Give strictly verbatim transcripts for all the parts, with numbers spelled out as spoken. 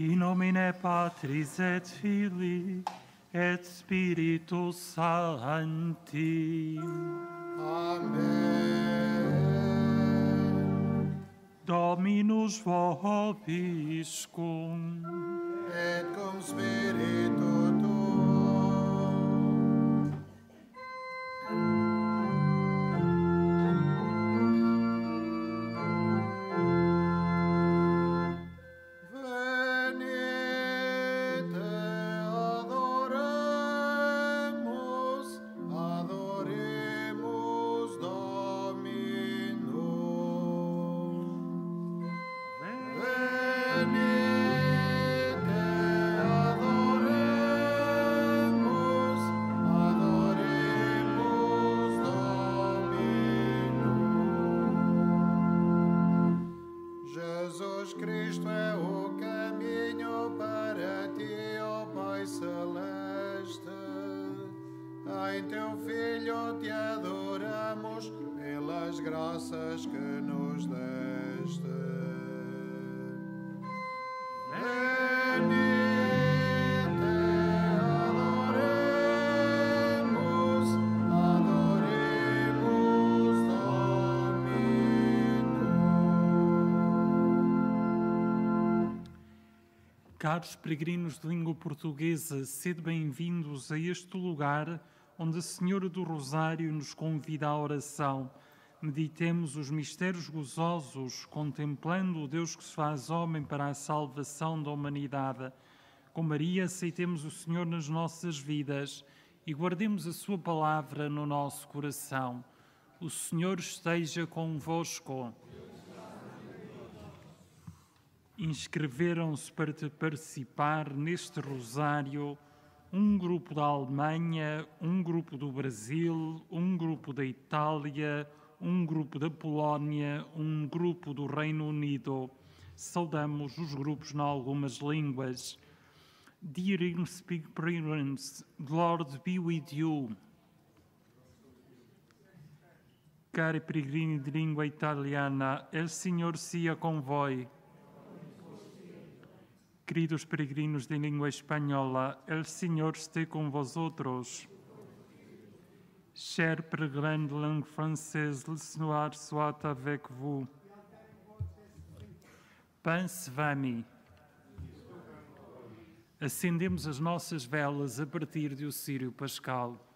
In nomine Patris et Filii et Spiritus Sancti. Amen. Dominus vobiscum. Et cum spiritu tuo. Caros peregrinos de língua portuguesa, sede bem-vindos a este lugar onde a Senhora do Rosário nos convida à oração. Meditemos os mistérios gozosos, contemplando o Deus que se faz homem para a salvação da humanidade. Com Maria, aceitemos o Senhor nas nossas vidas e guardemos a sua palavra no nosso coração. O Senhor esteja convosco. Inscreveram-se para participar neste rosário um grupo da Alemanha, um grupo do Brasil, um grupo da Itália, um grupo da Polónia, um grupo do Reino Unido. Saudamos os grupos em algumas línguas. Dear Inspirants, Lord be with you. Cari peregrini de língua italiana, el Senhor sia con voi. Queridos peregrinos de língua espanhola, el Senhor esteja com vós outros. Chers peregrins de langue française, le Seigneur soit avec vous. Pense vami. Acendemos as nossas velas a partir do Círio Pascal.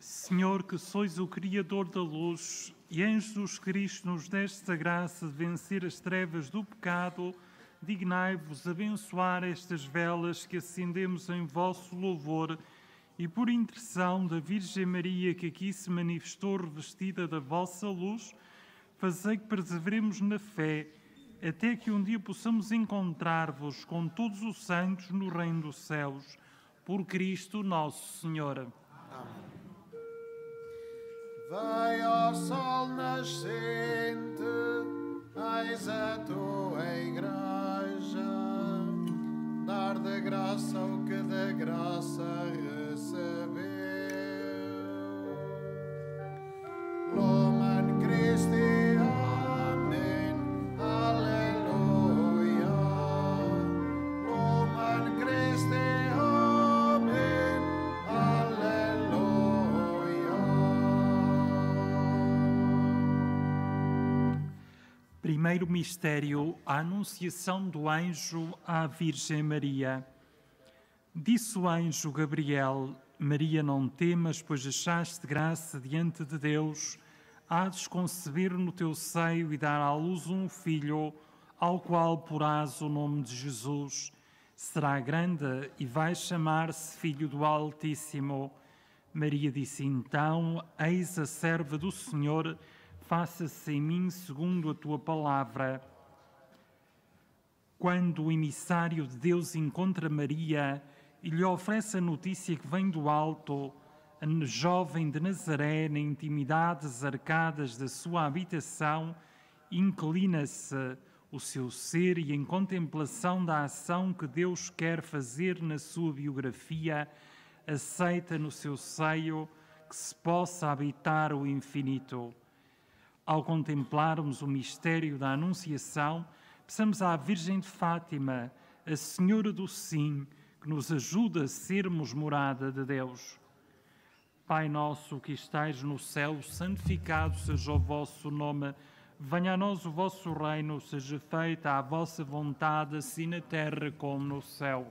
Senhor, que sois o Criador da luz, e em Jesus Cristo nos deste a graça de vencer as trevas do pecado, dignai-vos abençoar estas velas que acendemos em vosso louvor e por intercessão da Virgem Maria, que aqui se manifestou revestida da vossa luz, fazei que perseveremos na fé, até que um dia possamos encontrar-vos com todos os santos no reino dos céus. Por Cristo nosso Senhor. Amém. Vai, ó sol nascente, eis a tua igreja, dar da graça o que da graça recebeu. Lumen Christi. Primeiro mistério, a anunciação do anjo à Virgem Maria. Disse o anjo Gabriel: Maria, não temas, pois achaste graça diante de Deus. Hás de conceber no teu seio e dar à luz um filho, ao qual porás o nome de Jesus. Será grande e vai chamar-se Filho do Altíssimo. Maria disse então: Eis a serva do Senhor, faça-se em mim segundo a tua palavra. Quando o emissário de Deus encontra Maria e lhe oferece a notícia que vem do alto, a jovem de Nazaré, na intimidade das arcadas da sua habitação, inclina-se o seu ser e, em contemplação da ação que Deus quer fazer na sua biografia, aceita no seu seio que se possa habitar o infinito. Ao contemplarmos o mistério da Anunciação, peçamos à Virgem de Fátima, a Senhora do Sim, que nos ajuda a sermos morada de Deus. Pai nosso que estais no céu, santificado seja o vosso nome. Venha a nós o vosso reino, seja feita a vossa vontade, assim na terra como no céu.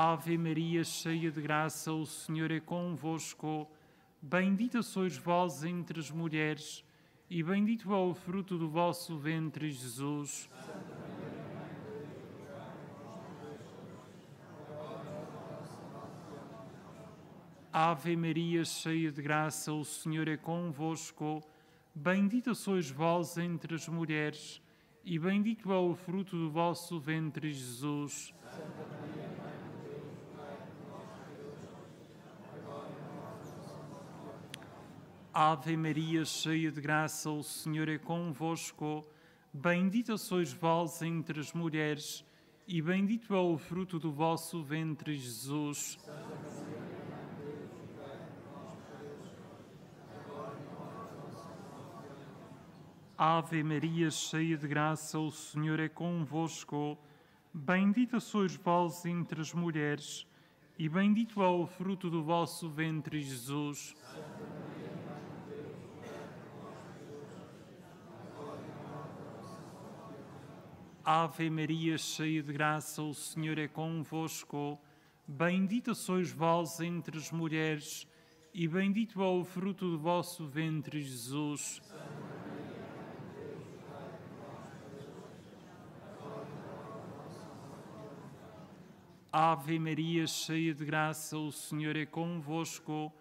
Ave Maria, cheia de graça, o Senhor é convosco. Bendita sois vós entre as mulheres, e bendito é o fruto do vosso ventre, Jesus. Ave Maria, cheia de graça, o Senhor é convosco. Bendita sois vós entre as mulheres, e bendito é o fruto do vosso ventre, Jesus. Ave Maria, cheia de graça, o Senhor é convosco. Bendita sois vós entre as mulheres, e bendito é o fruto do vosso ventre, Jesus. Ave Maria, cheia de graça, o Senhor é convosco. Bendita sois vós entre as mulheres, e bendito é o fruto do vosso ventre, Jesus. Ave Maria, cheia de graça, o Senhor é convosco. Bendita sois vós entre as mulheres, e bendito é o fruto do vosso ventre, Jesus. Santa Maria, Ave Maria, cheia de graça, o Senhor é convosco.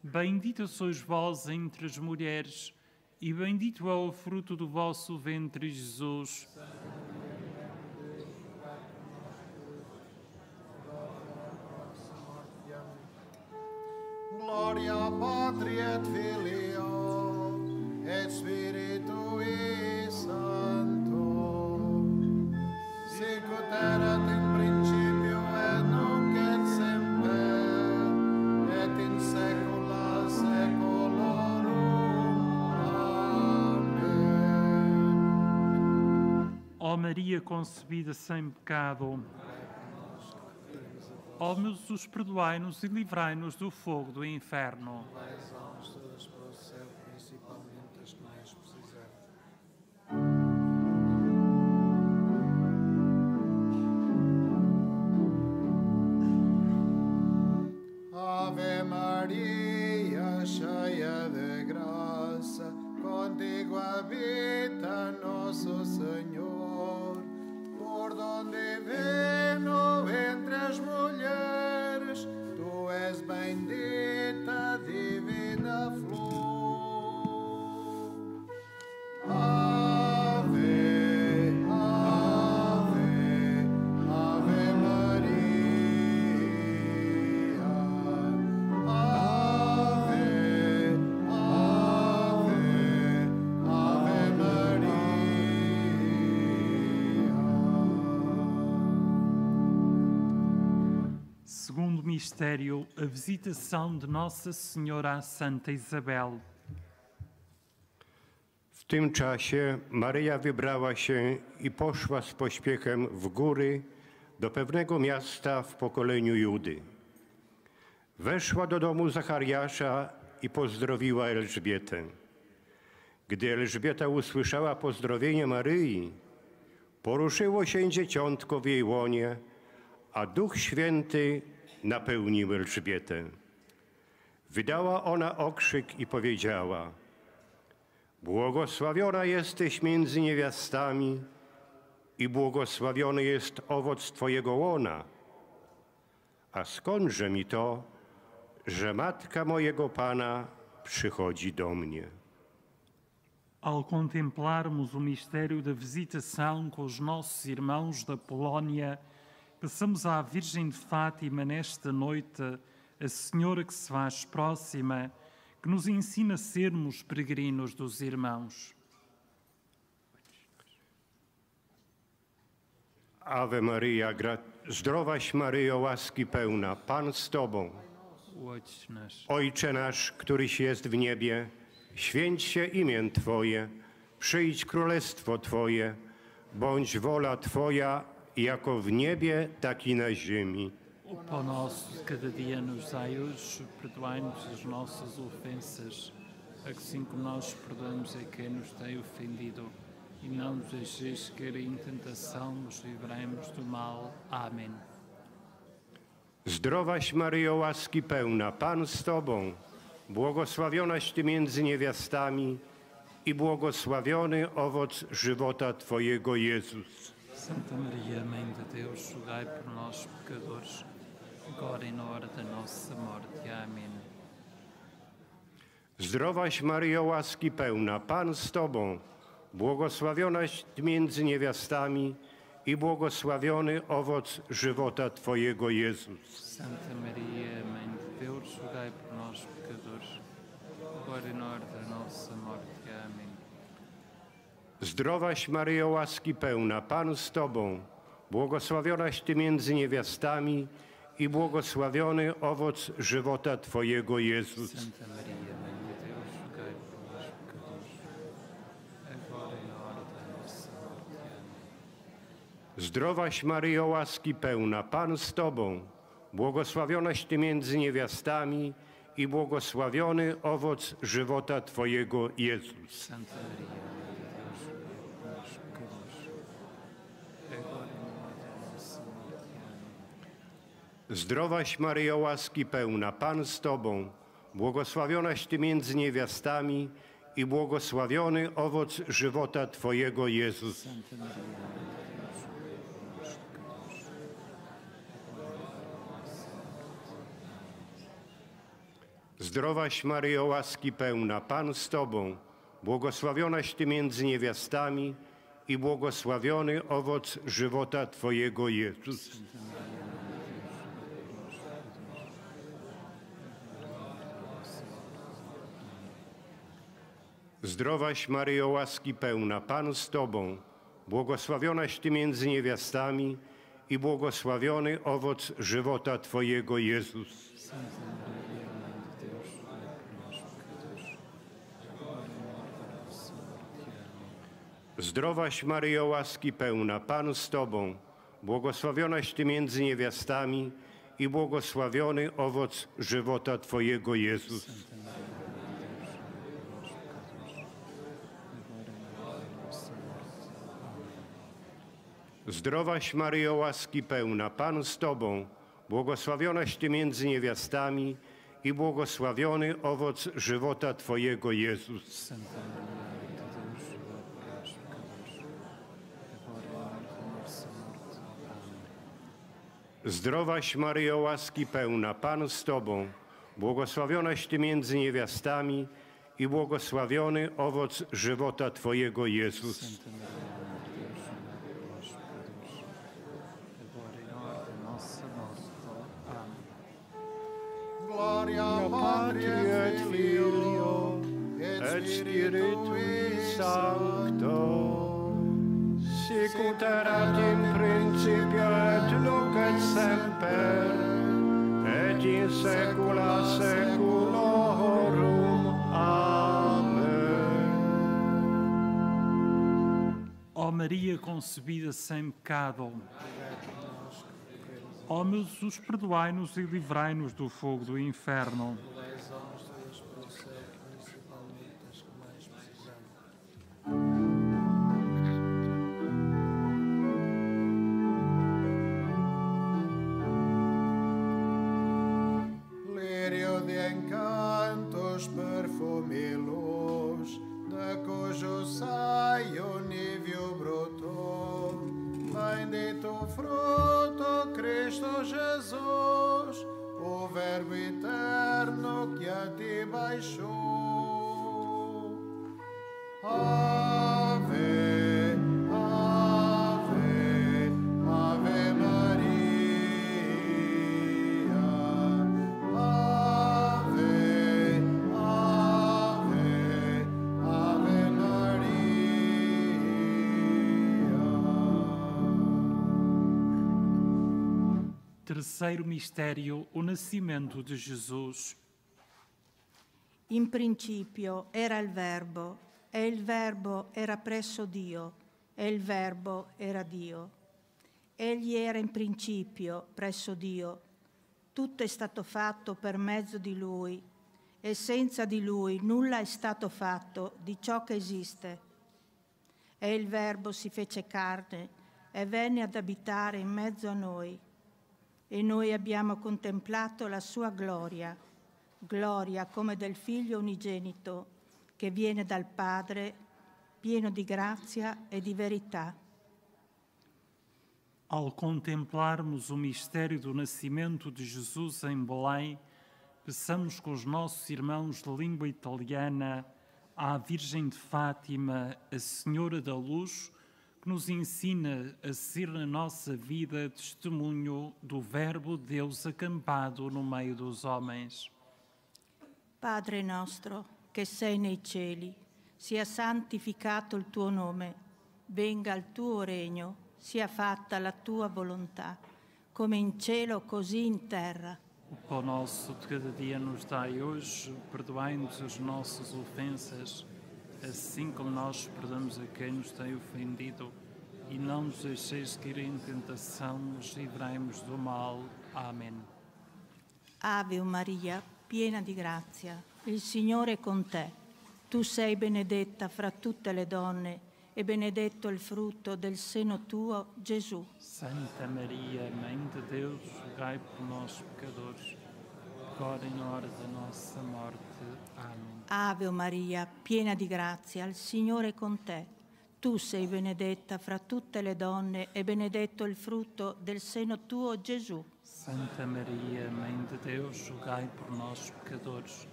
Bendita sois vós entre as mulheres, e bendito é o fruto do vosso ventre, Jesus. Glória a Patri et Filio et Spiritui Santo, sicut erat in principio et nunc et semper et in saecula saeculorum. Amém. Ó Maria concebida sem pecado, ó meu Jesus, perdoai-nos e livrai-nos do fogo do inferno. Levai as almas todas para o céu, principalmente as que mais precisarem. Ave Maria, cheia de graça, contigo habita nosso Senhor. Por donde veno entre as mulheres, tu és bendita, divina flor. Ave, ave, ave Maria. Ave, ave, ave Maria. Segundo mistério, a visitação de Nossa Senhora à Santa Isabel. W tym czasie Maryja wybrała się i poszła z pośpiechem w góry do pewnego miasta w pokoleniu Judy. Weszła do domu Zachariasza i pozdrowiła Elżbietę. Gdy Elżbieta usłyszała pozdrowienie Maryi, poruszyło się dzieciątko w jej łonie, a Duch Święty napełnił Elżbietę. Wydała ona okrzyk i powiedziała: błogosławiona jesteś między niewiastami i błogosławiony jest owoc Twojego łona. A skądże mi to, że matka mojego Pana przychodzi do mnie? Ao contemplarmos o mistério da visitação com os nossos irmãos da Polónia, passamos à Virgem de Fátima nesta noite, a Senhora que se faz próxima, que nos ensina a sermos peregrinos dos irmãos. Ave Maria, zdrowaś Maryjo, łaski pełna, Pan z Tobą. Ojcze nasz, któryś jest w niebie, święć się imię Twoje, przyjdź królestwo Twoje, bądź wola Twoja, jako w niebie, tak i na ziemi. O pão nosso de cada dia nos dai hoje, perdoai-nos as nossas ofensas, assim como nós perdoamos a quem nos tem ofendido. E não nos deixeis cair em tentação, nos livremos do mal. Amém. Zdrowaś Maryjo, łaski pełna, Pan z Tobą, błogosławionaś Ty między niewiastami i błogosławiony owoc żywota Twojego, Jezus. Santa Maria, Mãe de Deus, rogai por nós, pecadores, agora e na hora da nossa morte. Amém. Zdrowaś Maryjo, łaski pełna, Pan z Tobą, błogosławionaś między niewiastami i błogosławiony owoc żywota Twojego, Jezus. Santa Maria, Mãe de Deus, rogai por nós, pecadores, agora e na hora da nossa morte. Amém. Zdrowaś Maryjo, łaski pełna, Pan z Tobą, błogosławionaś Ty między niewiastami i błogosławiony owoc żywota Twojego, Jezus. Santa Maria, Mãe de Deus, rogai por nós pecadores, agora e na hora da nossa morte. Amém. Zdrowaś Maryjo, łaski pełna, Pan z Tobą, błogosławionaś Ty między niewiastami i błogosławiony owoc żywota Twojego, Jezus. Santa Maria, zdrowaś Maryjo, łaski pełna, Pan z Tobą, błogosławionaś Ty między niewiastami i błogosławiony owoc żywota Twojego, Jezus. Santa Maria, Zdrowaś Maryjo, łaski pełna, Pan z Tobą, błogosławionaś Ty między niewiastami i błogosławiony owoc żywota Twojego, Jezus. Zdrowaś Maryjo, łaski pełna, Pan z Tobą, błogosławionaś Ty między niewiastami i błogosławiony owoc żywota Twojego, Jezus. Zdrowaś Maryjo, łaski pełna, Pan z Tobą, błogosławionaś Ty między niewiastami i błogosławiony owoc żywota Twojego, Jezus. Zdrowaś Maryjo, łaski pełna, Pan z Tobą, błogosławionaś Ty między niewiastami i błogosławiony owoc żywota Twojego, Jezus. Zdrowaś Maryjo, łaski pełna, Pan z Tobą, błogosławionaś Ty między niewiastami i błogosławiony owoc żywota Twojego, Jezus. Gloria Patri et Filio et Spiritui Sancto, sicut erat in principio et nunc et semper et in saecula saeculorum. Amen. Ó Maria concebida sem pecado, ó meu Jesus, perdoai-nos e livrai-nos do fogo do inferno. Lírio de encantos, perfume e luz, de cujo saio níveo brotou, bendito fruto Cristo Jesus, o Verbo eterno que a ti baixou. Ave, ave, ave Maria. Ave, ave, ave Maria. Terceiro mistério, o nascimento de Jesus. In principio era il Verbo, e il Verbo era presso Dio, e il Verbo era Dio. Egli era in principio presso Dio. Tutto è stato fatto per mezzo di Lui, e senza di Lui nulla è stato fatto di ciò che esiste. E il Verbo si fece carne e venne ad abitare in mezzo a noi. E noi abbiamo contemplato la sua gloria, gloria come del Figlio unigenito, che viene dal Padre, pieno di grazia e di verità. Ao contemplarmos o mistério do nascimento de Jesus em Belém, peçamos com os nossos irmãos de língua italiana à Virgem de Fátima, a Senhora da Luz, nos ensina a ser na nossa vida testemunho do Verbo de Deus acampado no meio dos homens. Padre nostro, che sei nei cieli, sia santificato il tuo nome, venga il tuo regno, sia fatta la tua volontà, come in cielo così in terra. O pão nosso de cada dia nos dai hoje, perdoai-nos as nossas ofensas, assim como nós perdoamos a quem nos tem ofendido, e não nos deixeis cair em tentação, nos livrai-nos do mal. Amém. Ave Maria, piena di grazia, il Signore è con te. Tu sei benedetta fra tutte le donne, e benedetto il frutto del seno tuo, Gesù. Santa Maria, Mãe de Deus, rogai por nós, pecadores, agora e na hora da nossa morte. Amém. Ave Maria, piena di grazia, il Signore è con te. Tu sei benedetta fra tutte le donne e benedetto il frutto del seno tuo, Gesù. Santa Maria, Mãe de Deus, rogai por nós, pecadores,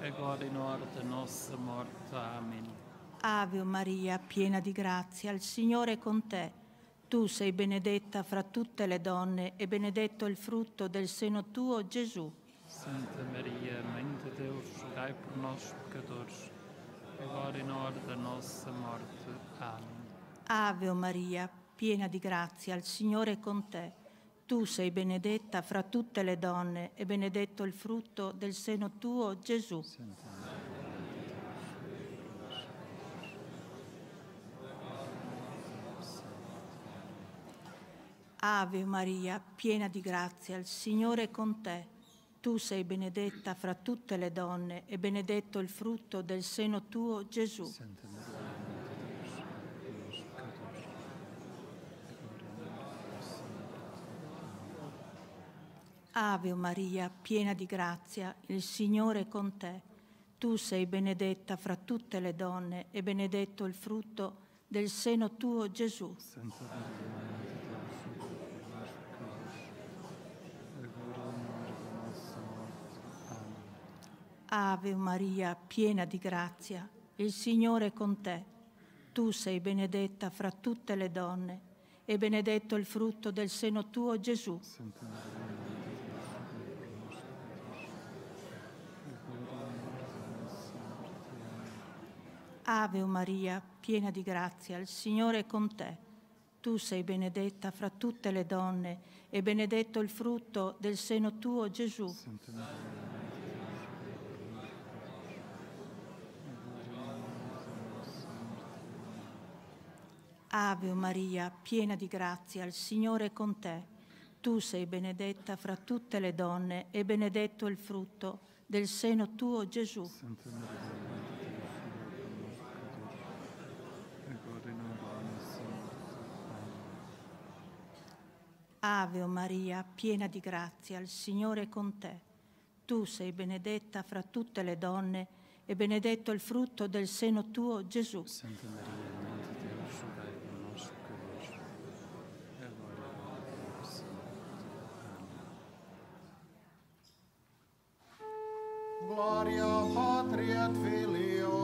agora e na hora da nossa morte. Amém. Ave Maria, piena di grazia, il Signore è con te. Tu sei benedetta fra tutte le donne e benedetto il frutto del seno tuo, Gesù. Santa Maria, Mãe de Deus, rogai por nós, pecadores, agora e na hora da nossa morte. Amém. Ave Maria, piena di grazia, il Signore è con te. Tu sei benedetta fra tutte le donne e benedetto il frutto del seno tuo, Gesù. Ave Maria, piena di grazia, il Signore è con te. Tu sei benedetta fra tutte le donne e benedetto il frutto del seno tuo, Gesù. Ave Maria, piena di grazia, il Signore è con te. Tu sei benedetta fra tutte le donne e benedetto il frutto del seno tuo, Gesù. Santa Ave Maria, piena di grazia, il Signore è con te. Tu sei benedetta fra tutte le donne e benedetto il frutto del seno tuo, Gesù. Santa Ave Maria, piena di grazia, il Signore è con te. Tu sei benedetta fra tutte le donne e benedetto il frutto del seno tuo, Gesù. Ave Maria, piena di grazia, il Signore è con te. Tu sei benedetta fra tutte le donne e benedetto il frutto del seno tuo, Gesù. Ave Maria, piena di grazia, il Signore è con te. Tu sei benedetta fra tutte le donne e benedetto il frutto del seno tuo, Gesù. Santa Maria, Mãe di Dio, rogai per noi peccatori, agora e nella hora della nostra morte. Amen. Gloria Patri et Filio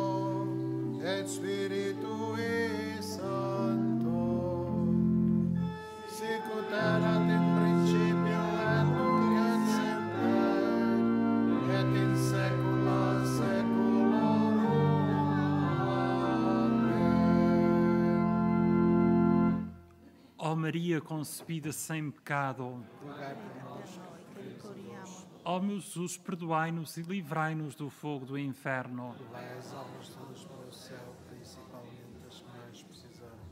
et Spiritui Sancto. Era de princípio, et nunc et semper, et in saecula saeculorum. Amém. Ó Maria concebida sem pecado, ó meu Jesus, perdoai-nos e livrai-nos do fogo do inferno. Levai as almas todas para o céu, principalmente as que mais precisarem.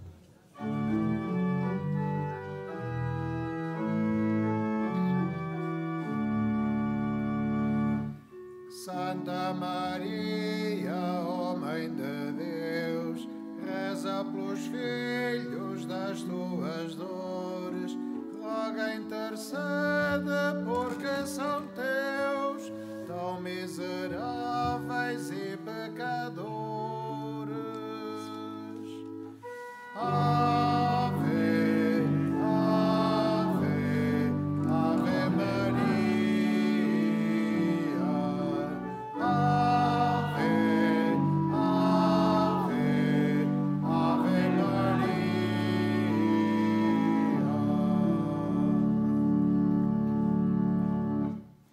Santa Maria, ó Mãe de Deus, reza pelos filhos das tuas dores, roga intercede porque são teus, tão miseráveis e pecadores. Ah,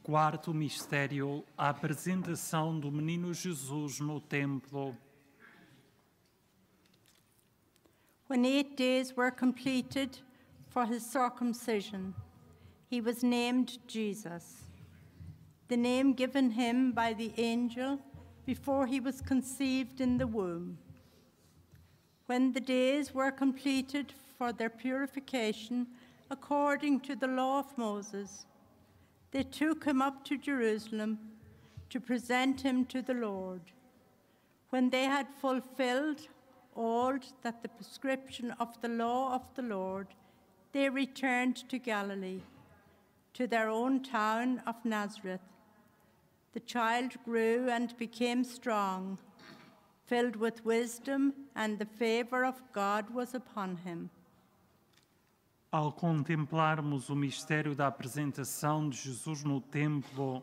quarto mistério, a apresentação do menino Jesus no templo. When eight days were completed for his circumcision, he was named Jesus, the name given him by the angel before he was conceived in the womb. When the days were completed for their purification according to the law of Moses, they took him up to Jerusalem to present him to the Lord. When they had fulfilled all that the prescription of the law of the Lord, they returned to Galilee, to their own town of Nazareth. The child grew and became strong, filled with wisdom, and the favor of God was upon him. Ao contemplarmos o mistério da apresentação de Jesus no templo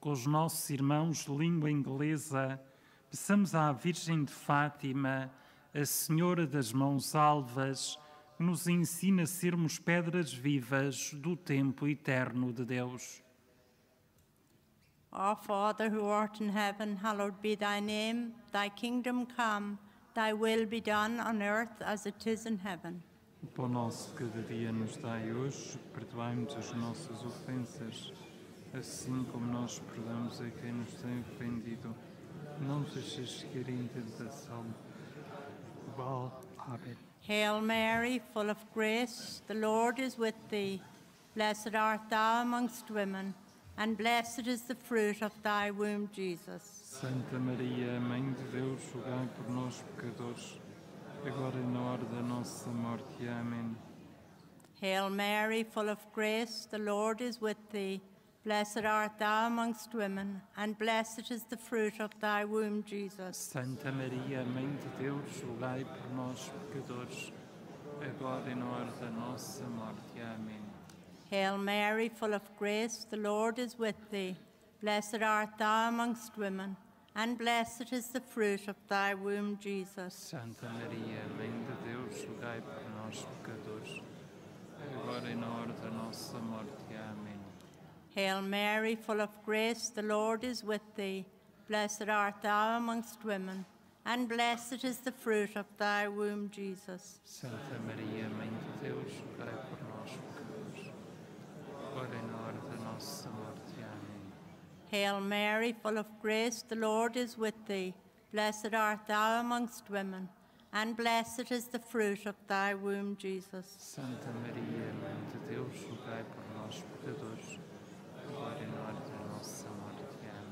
com os nossos irmãos de língua inglesa, peçamos à Virgem de Fátima, a Senhora das Mãos Alvas, que nos ensina a sermos pedras vivas do tempo eterno de Deus. Our Father, who art in heaven, hallowed be thy name. Thy kingdom come, thy will be done on earth as it is in heaven. O pão nosso cada dia nos dai hoje, perdoai-nos as nossas ofensas, assim como nós perdoamos a quem nos tem ofendido. Não nos deixes cair em tentação. Amém. Hail Mary, full of grace, the Lord is with thee. Blessed art thou amongst women, and blessed is the fruit of thy womb, Jesus. Santa Maria, Mãe de Deus, rogai por nós pecadores, agora e na hora da nossa morte. Amém. Hail Mary, full of grace, the Lord is with thee. Blessed art thou amongst women, and blessed is the fruit of thy womb, Jesus. Santa Maria, Mãe de Deus, rogai por nós pecadores, agora e na hora da nossa morte. Amém. Hail Mary, full of grace, the Lord is with thee. Blessed art thou amongst women, and blessed is the fruit of thy womb, Jesus. Santa Maria, Mãe de Deus, rogai por nós pecadores, agora e na hora da nossa morte. Amém. Hail Mary, full of grace, the Lord is with thee. Blessed art thou amongst women, and blessed is the fruit of thy womb, Jesus. Santa Maria, Mãe de Deus, rogai por nós pecadores, agora e na hora da nossa morte. Amém. Hail Mary, full of grace, the Lord is with thee. Blessed art thou amongst women, and blessed is the fruit of thy womb, Jesus. Santa Maria, Mãe de Deus, rogai por nós pecadores, agora e na hora da nossa morte. Amém.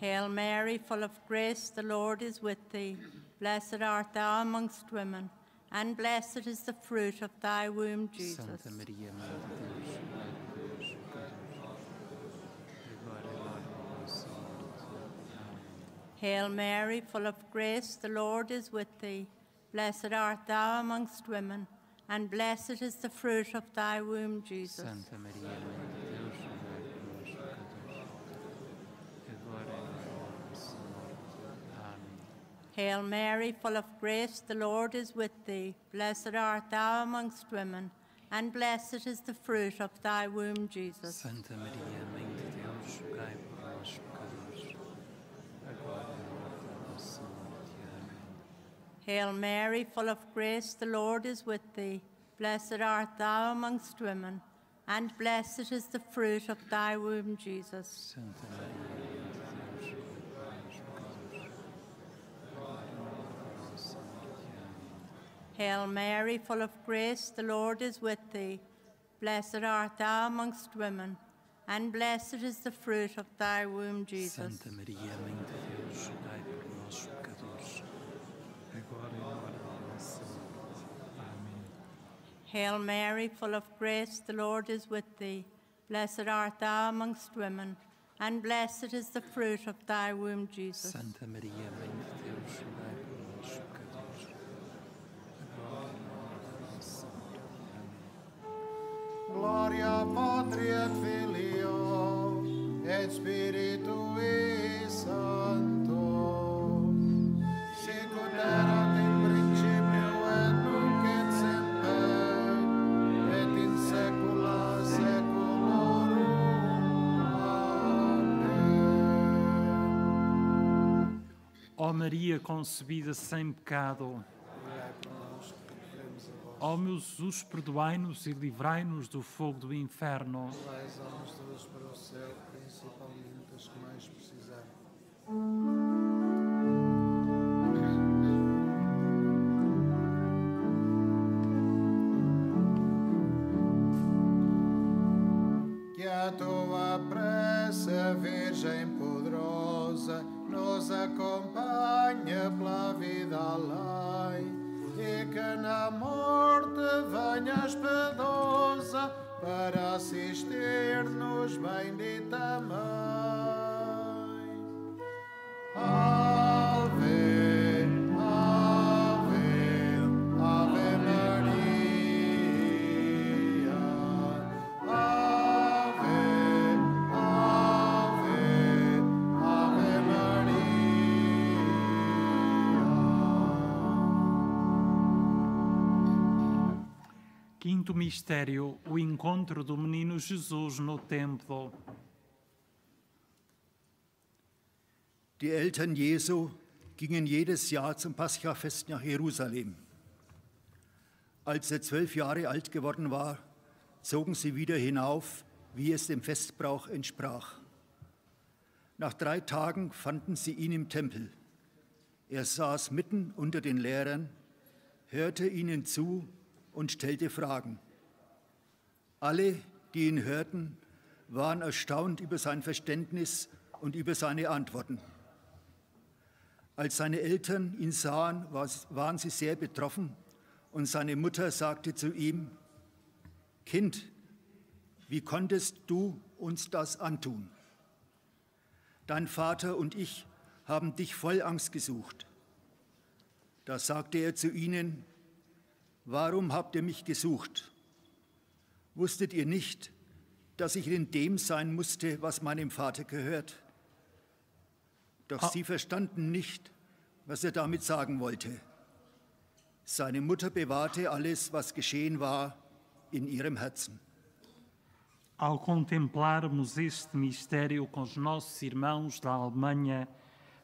Hail Mary, full of grace, the Lord is with thee. Blessed art thou amongst women, and blessed is the fruit of thy womb, Jesus. Santa Maria, Mãe de Deus, rogai por nós pecadores, agora e na hora da nossa morte. Amém. Hail Mary, full of grace, the Lord is with thee. Blessed art thou amongst women, and blessed is the fruit of thy womb, Jesus. Santa Maria, Mãe de Deus, Hail Mary, full of grace, the Lord is with thee. Blessed art thou amongst women, and blessed is the fruit of thy womb, Jesus. Santa Maria, Mãe de Deus, rogai por nós pecadores, agora e na hora da nossa morte. Amém. Hail Mary, full of grace, the Lord is with thee. Blessed art thou amongst women, and blessed is the fruit of thy womb, Jesus. Santa Maria, Hail Mary, full of grace, the Lord is with thee. Blessed art thou amongst women, and blessed is the fruit of thy womb, Jesus. Santa Maria, Mãe de Deus, rogai por nós pecadores, agora e na hora da nossa morte. Amém. Hail Mary, full of grace, the Lord is with thee. Blessed art thou amongst women, and blessed is the fruit of thy womb, Jesus. Santa Maria, Mãe de Deus, rogai por nós pecadores. Gloria Patri et Filio et Spiritui Sancto, sic ut erat in principio et nunc et semper et in saecula saeculorum. Amém. Ó Maria concebida sem pecado, ó meu Jesus, perdoai-nos e livrai-nos do fogo do inferno. Levai as almas todas para o céu, principalmente as que mais precisarem. Que a tua pressa, Virgem poderosa, nos acompanha pela vida além. E que na morte venhas piedosa para assistir-nos, bendita Mãe. Ave, Ave, Ave Maria. Quinto mistério, o encontro do menino Jesus no templo. Die Eltern Jesu gingen jedes Jahr zum Paschafest nach Jerusalem. Als er zwölf Jahre alt geworden war, zogen sie wieder hinauf, wie es dem Festbrauch entsprach. Nach drei Tagen fanden sie ihn im Tempel. Er saß mitten unter den Lehrern, hörte ihnen zu und stellte Fragen. Alle, die ihn hörten, waren erstaunt über sein Verständnis und über seine Antworten. Als seine Eltern ihn sahen, waren sie sehr betroffen, und seine Mutter sagte zu ihm: Kind, wie konntest du uns das antun? Dein Vater und ich haben dich voll Angst gesucht. Da sagte er zu ihnen: Warum habt ihr mich gesucht? Wusstet ihr nicht, dass ich in dem sein musste, was meinem Vater gehört? Doch ah. sie verstanden nicht, was er damit sagen wollte. Seine Mutter bewahrte alles, was geschehen war, in ihrem Herzen. Ao contemplarmos este mistério com os nossos irmãos da Alemanha,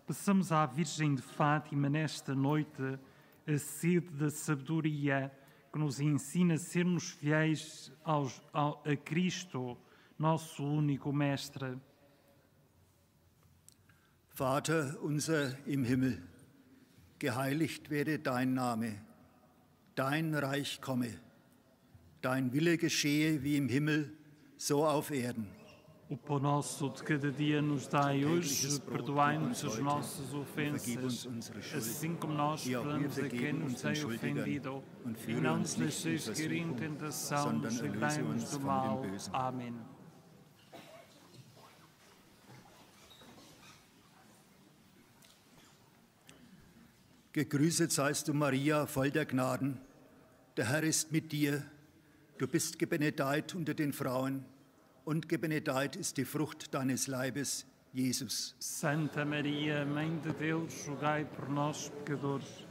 peçamos à Virgem de Fátima nesta noite a sede da sabedoria que nos ensina a sermos fiéis aos, ao, a Cristo, nosso único Mestre. Vater unser im Himmel, geheiligt werde dein Name. Dein Reich komme, dein Wille geschehe wie im Himmel, so auf Erden. O pão nosso de cada dia nos dai hoje, perdoai-nos as nossas ofensas, assim como nós perdoamos a quem nos tem ofendido, e não nos deixeis cair em tentação, mas livrai-nos do mal. Amém. Gegrüßet seist du, Maria, voll der Gnaden, der Herr ist mit dir. Du bist gebenedeit unter den Frauen, und gebenedeit ist die Frucht deines Leibes, Jesus. Santa Maria, Mãe de Deus, rogai por nós, pecadores,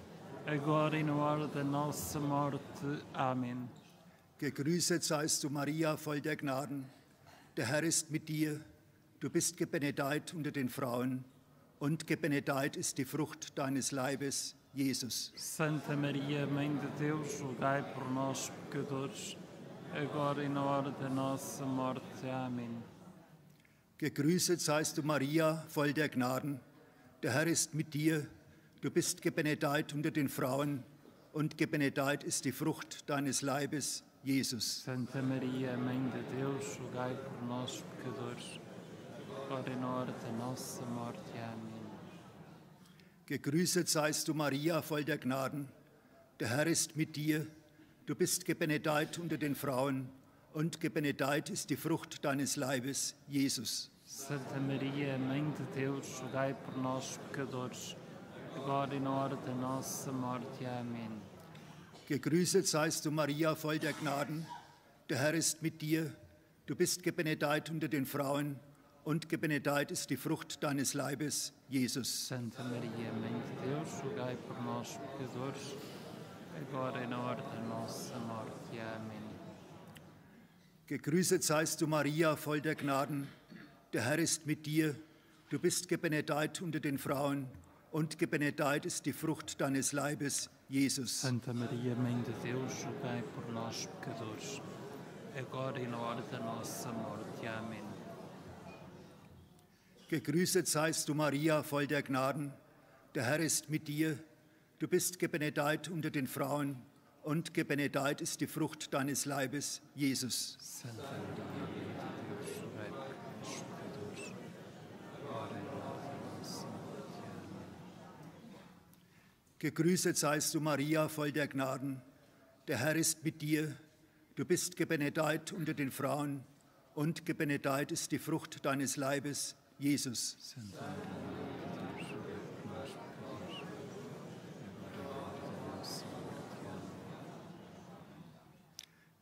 agora e na hora da nossa morte. Amen. Gegrüßet seist du, Maria, voll der Gnaden. Der Herr ist mit dir. Du bist gebenedeit unter den Frauen, und gebenedeit ist die Frucht deines Leibes, Jesus. Santa Maria, Mãe de Deus, rogai por nós, pecadores, agora e na hora da nossa morte. Amen. Gegrüßet seist du, Maria, voll der Gnaden. Der Herr ist mit dir. Du bist gebenedeit unter den Frauen, und gebenedeit ist die Frucht deines Leibes, Jesus. Santa Maria, Mãe de Deus, rogai por nós, pecadores, agora e na hora da nossa morte. Amen. Gegrüßet seist du, Maria, voll der Gnaden. Der Herr ist mit dir. Du bist gebenedeit unter den Frauen, und gebenedeit ist die Frucht deines Leibes, Jesus. Santa Maria, Mãe de Deus, rogai por nós, pecadores, agora e na hora da nossa morte. Amen. Gegrüßet seist du, Maria, voll der Gnaden. Der Herr ist mit dir. Du bist gebenedeit unter den Frauen, und gebenedeit ist die Frucht deines Leibes, Jesus. Santa Maria, Mãe de Deus, rogai por nós, pecadores, agora e na hora da nossa morte. Amém. Gegrüßet seist du, Maria, voll der Gnaden. Der Herr ist mit dir. Du bist gebenedeit unter den Frauen, und gebenedeit ist die Frucht deines Leibes, Jesus. Santa Maria, Mãe de Deus, rogai por nós, pecadores, agora e na hora da nossa morte. Amém. Gegrüßet seist du, Maria, voll der Gnaden. Der Herr ist mit dir. Du bist gebenedeit unter den Frauen, und gebenedeit ist die Frucht deines Leibes, Jesus. Gegrüßet seist du, Maria, voll der Gnaden. Der Herr ist mit dir. Du bist gebenedeit unter den Frauen, und gebenedeit ist die Frucht deines Leibes, Jesus.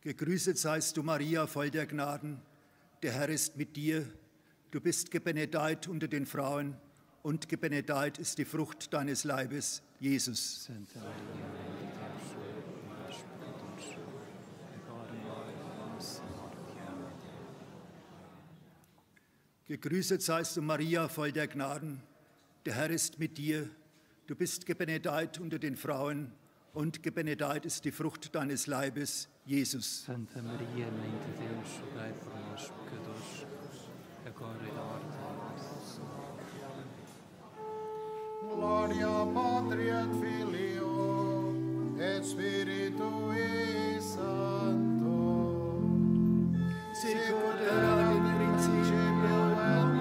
Gegrüßet seist du, Maria, voll der Gnaden. Der Herr ist mit dir. Du bist gebenedeit unter den Frauen, und gebenedeit ist die Frucht deines Leibes, Jesus. Santa Maria, Mãe de Deus, rogai por nós, pecadores, agora Gegrüßet seist du, Maria, voll der Gnaden. Der Herr ist mit dir. Du bist gebenedeit unter den Frauen und gebenedeit ist die Frucht deines Leibes, Jesus. Santa Maria, Mãe de Deus, rogai por nós, pecadores, agora e na hora da nossa morte. Glória ao Padre, et Filho, et Spiritui Santo. Sicut erat in principio et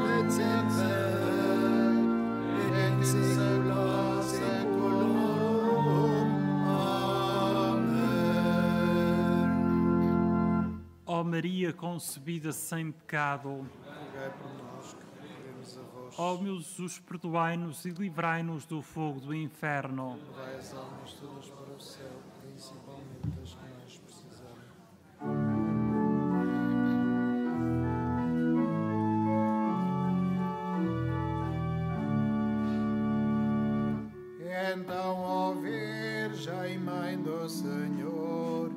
et semper, et secula seculorum. Ó oh Maria concebida sem pecado, rogai por nós que recorremos a vós. Ó meu Jesus, perdoai-nos e livrai-nos do fogo do inferno. Levai as almas todas para o céu, principalmente as que mais precisarem. Então, ó Virgem, Mãe do Senhor,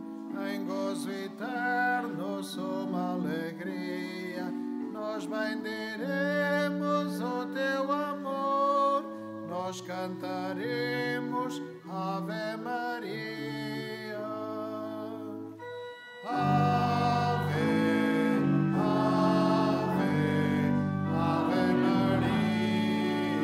em gozo eterno, suma alegria, nós bendiremos o teu amor, nós cantaremos Ave Maria. Ave, Ave, Ave Maria. Ave,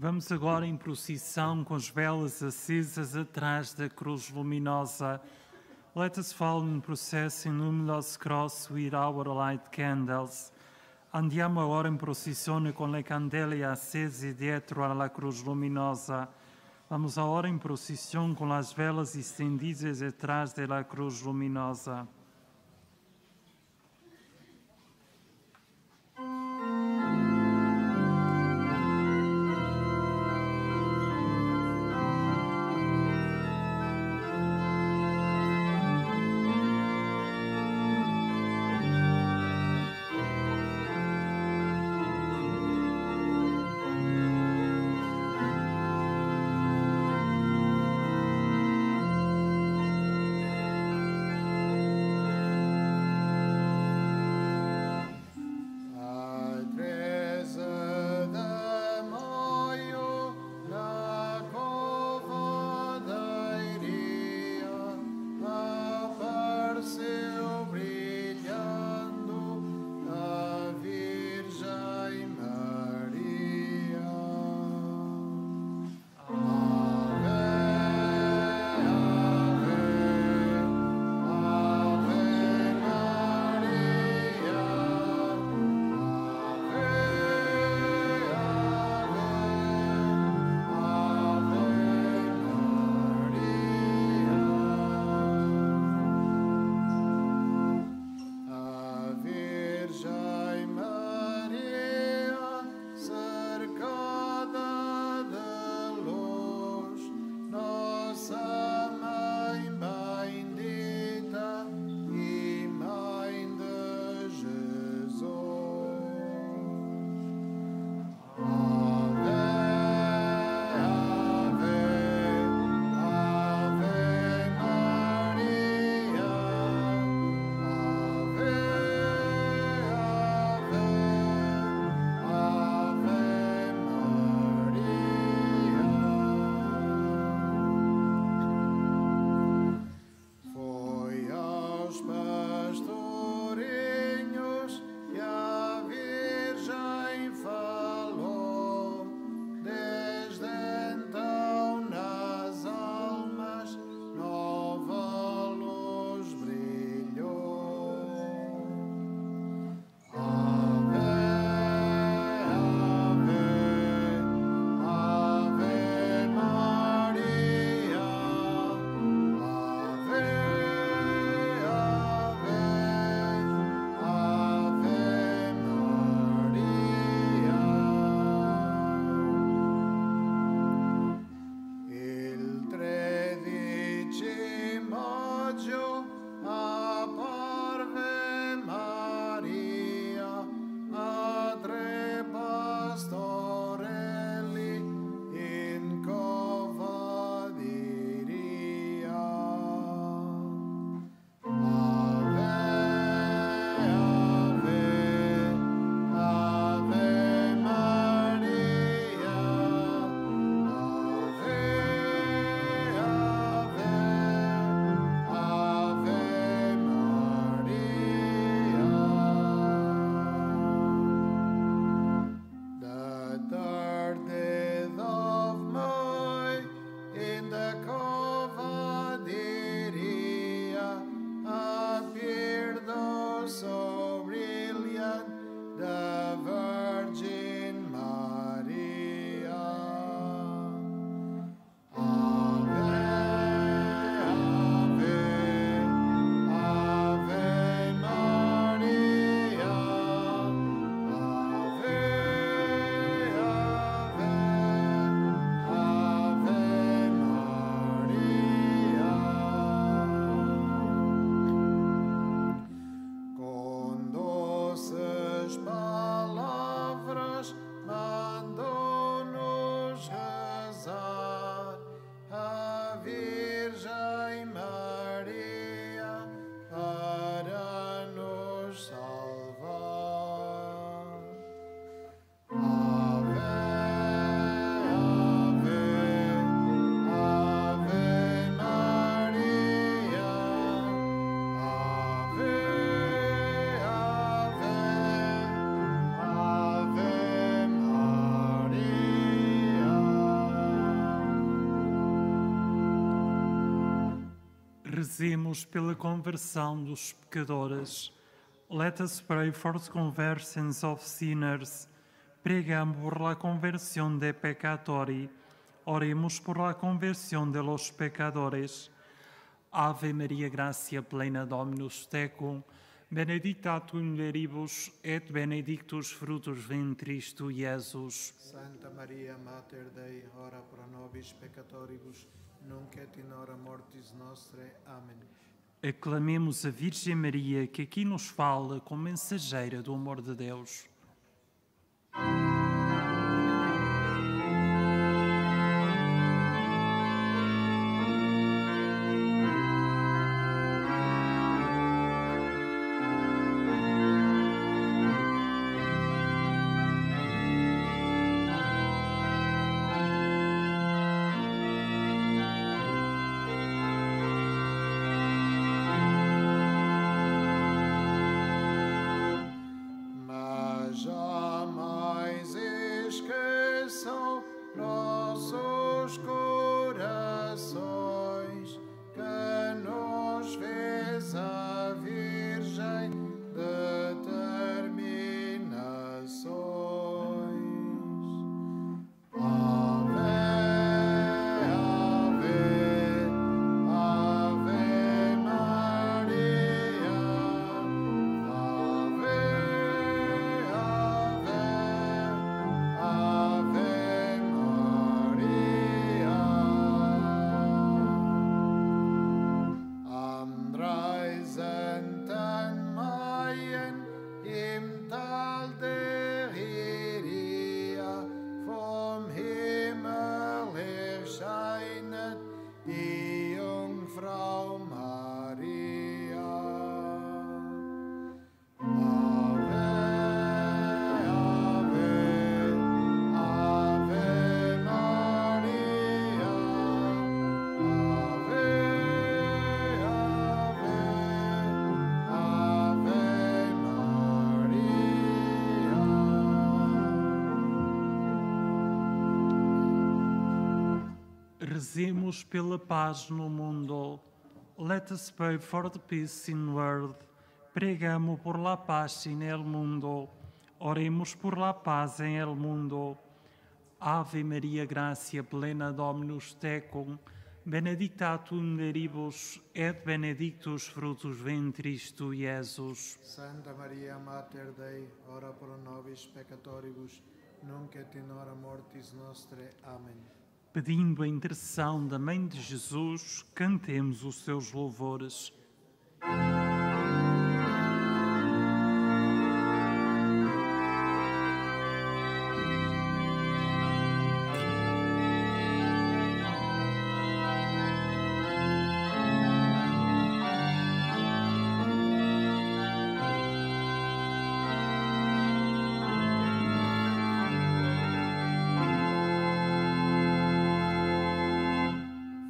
Vamos agora em procissão com as velas acesas atrás da cruz luminosa. Let us follow in procession luminous cross with our light candles. Andiamo ora in processione con le candele accese dietro alla cruz luminosa. Vamos agora em procissão com as velas estendidas atrás da cruz luminosa. Rezemos pela conversão dos pecadores. Let us pray for the conversions of sinners. Pregamos por la conversión de peccatori. Oremos por la conversión de los pecadores. Ave Maria, gracia plena, Dominus tecum. Benedicta tu in mulieribus, et benedictus fructus ventris tu, Jesus. Santa Maria, Mater Dei, ora pro nobis peccatoribus, nunc et in hora mortis nostre. Amém. Aclamemos a Virgem Maria, que aqui nos fala como mensageira do amor de Deus. Rezemos pela paz no mundo. Let us pray for the peace in the world. Pregamos por la paz en el mundo. Oremos por la paz en el mundo. Ave Maria, gracia plena, Dominus tecum. Benedicta tu in mulieribus, et benedictus fructus ventris tu, Jesus. Santa Maria, Mater Dei, ora pro nobis peccatoribus, nunc et in hora mortis nostre. Amém. Pedindo a intercessão da Mãe de Jesus, cantemos os seus louvores.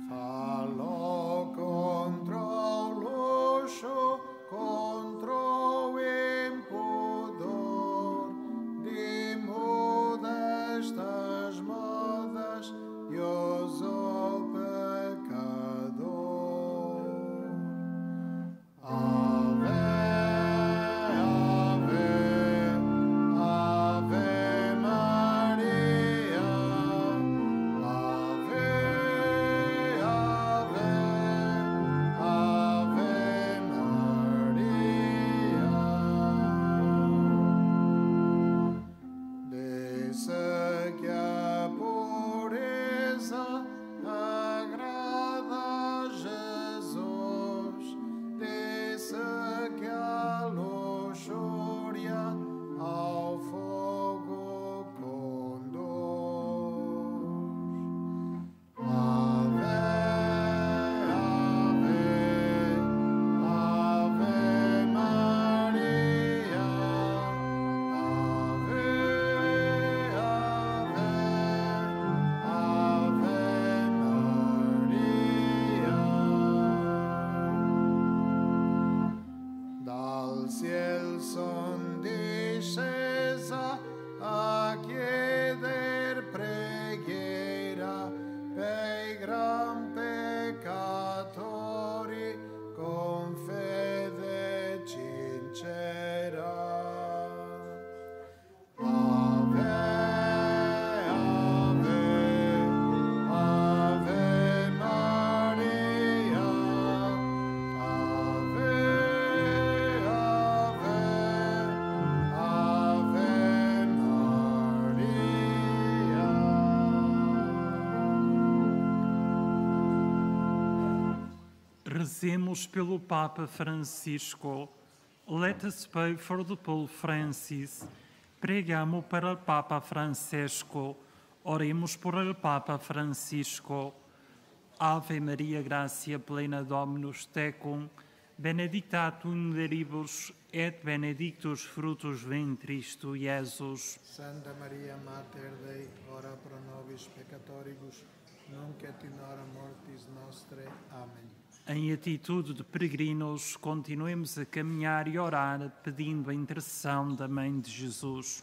Falou contra o gran peccatori, con fede sincera. Rezemos pelo Papa Francisco. Let us pray for the Pope Francis. Pregamos para o Papa Francisco. Oremos por o Papa Francisco. Ave Maria, gracia plena, Dominus tecum, benedicta tu in mulieribus et benedictus fructus ventris tu, Jesus. Santa Maria, Mater Dei, ora pro nobis peccatoribus, nunc et in hora mortis nostre. Amém. Em atitude de peregrinos, continuemos a caminhar e orar, pedindo a intercessão da Mãe de Jesus.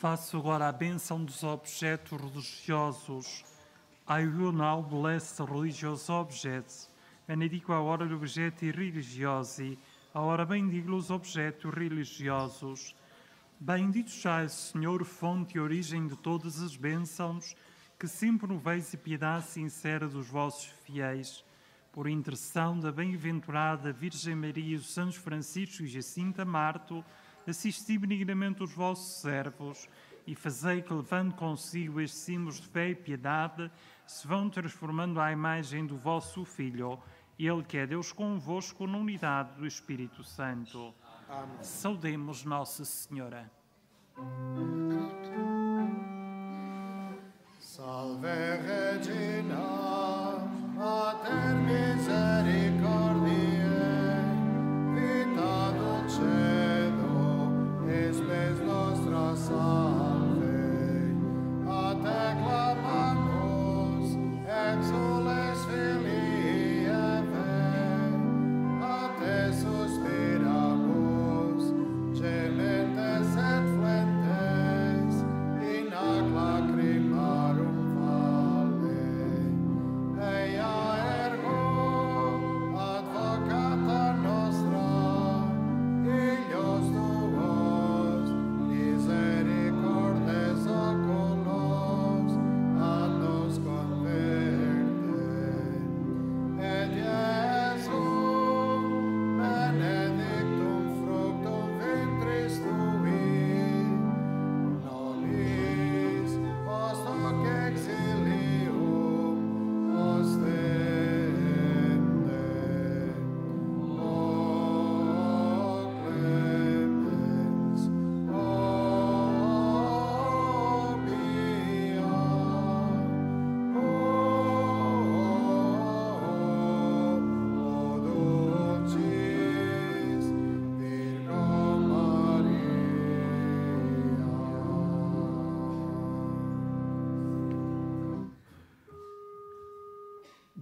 Faço agora a bênção dos objetos religiosos. I will now bless the religious objects. Benedico agora os objetos religiosos. Agora bendigo os objetos religiosos. Bendito seja, Senhor, fonte e origem de todas as bênçãos, que sempre proveis a piedade sincera dos vossos fiéis. Por intercessão da bem-aventurada Virgem Maria, os Sãos Francisco e Jacinta Marto, assisti benignamente os vossos servos e fazei que, levando consigo estes símbolos de fé e piedade, se vão transformando à imagem do vosso Filho, Ele que é Deus convosco na unidade do Espírito Santo. Amém. Saudemos Nossa Senhora. Salve Regina, Mater Misericordiae, Vita Dulce, es nostra salve, a te clamamos, exules filii Eve, a te suspiramos, gementes et flentes, in ac lacrimarum vale. Ea ergo, advocata nostra, illos tuos, Let it go.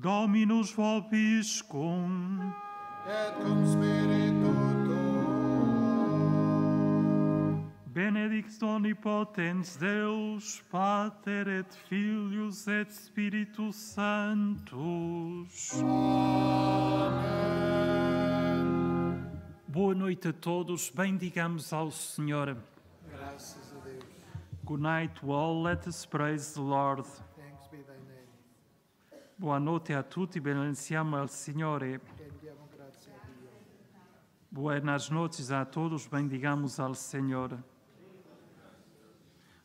Dominus vobiscum. Et cum spiritu tuo. Benedict omnipotens Deus, Pater et Filius et Spiritus Santus. Amém. Boa noite a todos. Bendigamos ao Senhor. Graças a Deus. Good night to all. Let us praise the Lord. Thanks be thy name. Buonanotte a tutti, benediciamo al Signore. Buenas noches a todos, bendigamos al Senhor.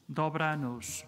Dobra-nos.